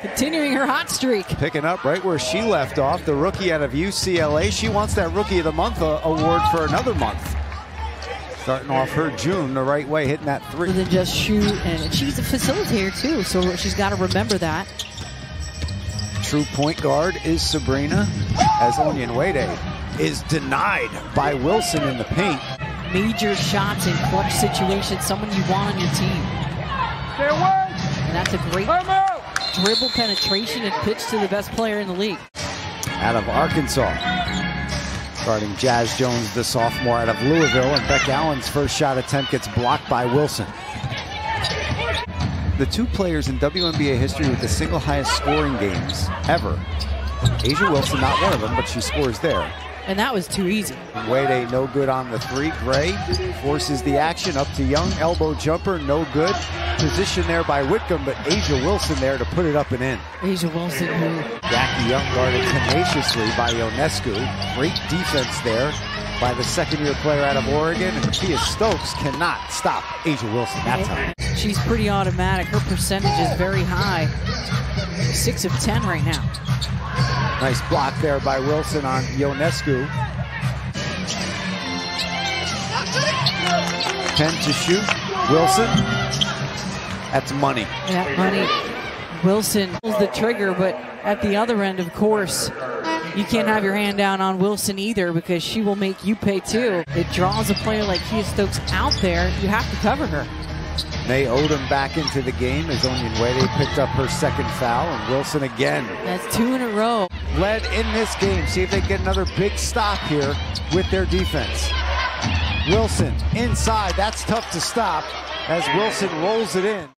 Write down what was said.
Continuing her hot streak. Picking up right where she left off, the rookie out of UCLA. She wants that Rookie of the Month award for another month. Starting off her June the right way, hitting that three. And then just shoot, and she's a facilitator too, so she's got to remember that. True point guard is Sabrina, as Onyenwere is denied by Wilson in the paint. Major shots in clutch situations, someone you want on your team. And that's a great dribble penetration and pitch to the best player in the league. Out of Arkansas. Starting Jazz Jones, the sophomore out of Louisville, and Beck Allen's first shot attempt gets blocked by Wilson. The two players in WNBA history with the single highest scoring games ever. A'ja Wilson, not one of them, but she scores there. And that was too easy. Wade, no good on the three. Gray forces the action up to Young. Elbow jumper, no good. Position there by Whitcomb, but A'ja Wilson there to put it up and in. A'ja Wilson, who... Jackie Young guarded tenaciously by Ionescu. Great defense there by the second-year player out of Oregon. And Kiah Stokes cannot stop A'ja Wilson that time. She's pretty automatic. Her percentage is very high. 6 of 10 right now. Nice block there by Wilson on Ionescu. 10 to shoot. Wilson. That's money. That money. Wilson pulls the trigger, but at the other end, of course, you can't have your hand down on Wilson either, because she will make you pay too. It draws a player like Kiah Stokes out there. You have to cover her. They owed him back into the game as Onyenwere picked up her second foul, and Wilson again. That's 2 in a row. Led in this game. See if they get another big stop here with their defense. Wilson inside. That's tough to stop as Wilson rolls it in.